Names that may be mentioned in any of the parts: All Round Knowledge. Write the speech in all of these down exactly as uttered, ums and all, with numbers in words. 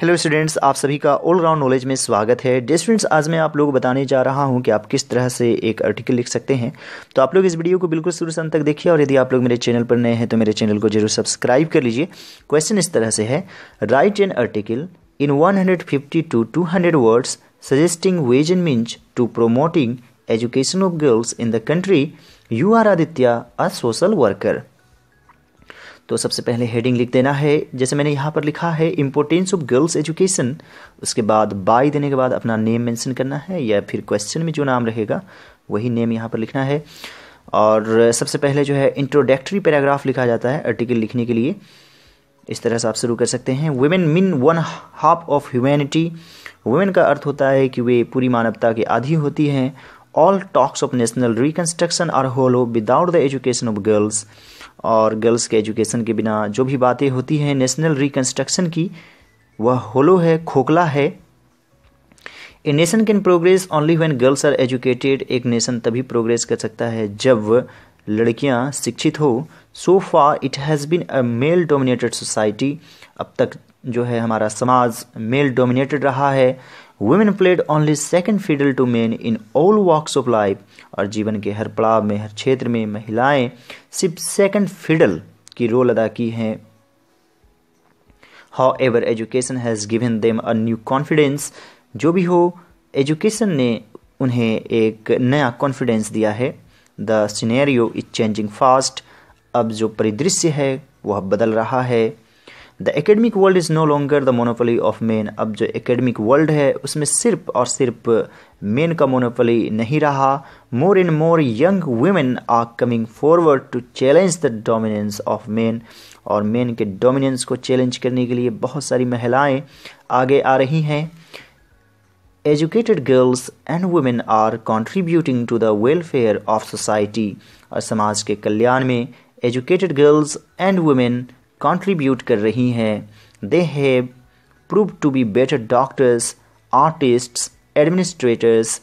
Hello students, आप सभी का ऑल राउंड नॉलेज में स्वागत है। डियर स्टूडेंट्स, आज मैं आप लोग बताने जा रहा हूं कि आप किस तरह से एक आर्टिकल लिख सकते हैं। तो आप लोग इस वीडियो को बिल्कुल शुरू से अंत तक देखिए और यदि आप लोग मेरे चैनल पर नए हैं तो मेरे चैनल को जरूर सब्सक्राइब कर लीजिए। क्वेश्चन इस तरह से है, write an article in one hundred fifty to two hundred words suggesting ways and means to promoting education of girls in the country. You are Aditya, a social worker. तो सबसे पहले हेडिंग लिख देना है, जैसे मैंने यहाँ पर लिखा है इम्पोर्टेंस ऑफ गर्ल्स एजुकेशन। उसके बाद बाय देने के बाद अपना नेम मेंशन करना है या फिर क्वेश्चन में जो नाम रहेगा वही नेम यहाँ पर लिखना है। और सबसे पहले जो है इंट्रोडक्टरी पैराग्राफ लिखा जाता है आर्टिकल लिखने के लिए। इस तरह से आप शुरू कर सकते हैं। Women mean one half of humanity. Women का अर्थ होता है कि वे पूरी मानवता की आधी होती हैं। All talks of national reconstruction are hollow without the education of girls. और गर्ल्स के एजुकेशन के बिना जो भी बातें होती हैं नेशनल रिकन्स्ट्रक्शन की, वह होलो है, खोखला है। A nation can progress only when girls are educated. एक नेशन तभी प्रोग्रेस कर सकता है जब लड़कियां शिक्षित हो। So far it has been a male dominated society. अब तक जो है हमारा समाज मेल डोमिनेटेड रहा है। Women played only second fiddle to men in all walks of life. और जीवन के हर पड़ाव में, हर क्षेत्र में महिलाएं सिर्फ सेकेंड फिडल की रोल अदा की हैं। However education has given them a new confidence. जो भी हो, एजुकेशन ने उन्हें एक नया कॉन्फिडेंस दिया है। The scenario is changing fast. अब जो परिदृश्य है वह बदल रहा है। The academic world is no longer the monopoly of men. अब जो एकेडमिक वर्ल्ड है उसमें सिर्फ और सिर्फ मेन का मोनोपोली नहीं रहा। More and more young women are coming forward to challenge the dominance of men. और मेन के डोमिनेंस को चैलेंज करने के लिए बहुत सारी महिलाएं आगे आ रही हैं। Educated girls and women are contributing to the welfare of society. और समाज के कल्याण में educated girls and women contribute कर रही हैं। They have proved to be better doctors, artists, administrators,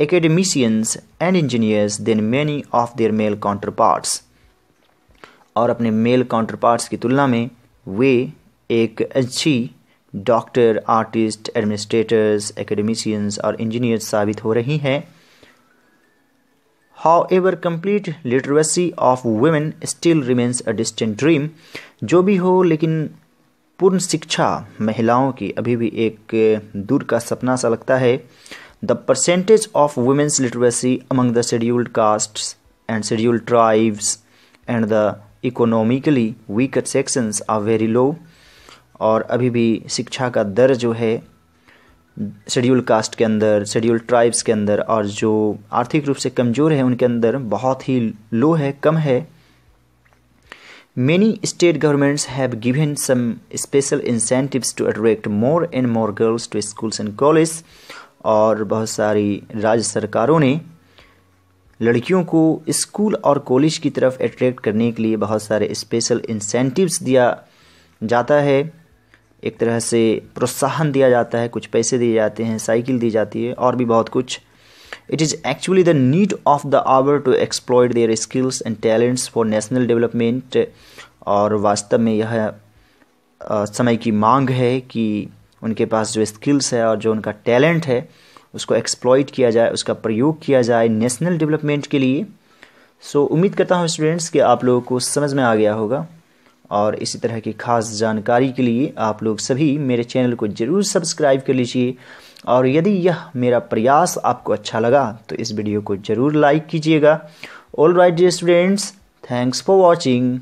academicians and engineers than many of their male counterparts. और अपने मेल काउंटरपार्ट्स की तुलना में वे एक अच्छी डॉक्टर, आर्टिस्ट, एडमिनिस्ट्रेटर्स, एकेडमिशियंस और इंजीनियर्स साबित हो रही हैं। However complete literacy of women still remains a distant dream. जो भी हो, लेकिन पूर्ण शिक्षा महिलाओं की अभी भी एक दूर का सपना सा लगता है। The percentage of women's literacy among the scheduled castes and scheduled tribes and the economically weaker sections are very low. और अभी भी शिक्षा का दर जो है शेड्यूल्ड कास्ट के अंदर, शेड्यूल्ड ट्राइब्स के अंदर और जो आर्थिक रूप से कमज़ोर है उनके अंदर बहुत ही लो है, कम है। Many state governments have given some special incentives to attract more and more girls to schools and college. और बहुत सारी राज्य सरकारों ने लड़कियों को स्कूल और कॉलेज की तरफ अट्रैक्ट करने के लिए बहुत सारे स्पेशल इंसेंटिव्स दिया जाता है। एक तरह से प्रोत्साहन दिया जाता है, कुछ पैसे दिए जाते हैं, साइकिल दी जाती है और भी बहुत कुछ। It is actually the need of the hour to exploit their skills and talents for national development. और वास्तव में यह समय की मांग है कि उनके पास जो स्किल्स है और जो उनका टैलेंट है उसको एक्सप्लॉयट किया जाए, उसका प्रयोग किया जाए नेशनल डेवलपमेंट के लिए। सो उम्मीद करता हूँ स्टूडेंट्स कि आप लोगों को समझ में आ गया होगा। और इसी तरह की खास जानकारी के लिए आप लोग सभी मेरे चैनल को ज़रूर सब्सक्राइब कर लीजिए। और यदि यह मेरा प्रयास आपको अच्छा लगा तो इस वीडियो को ज़रूर लाइक कीजिएगा। All right dear students, thanks for watching.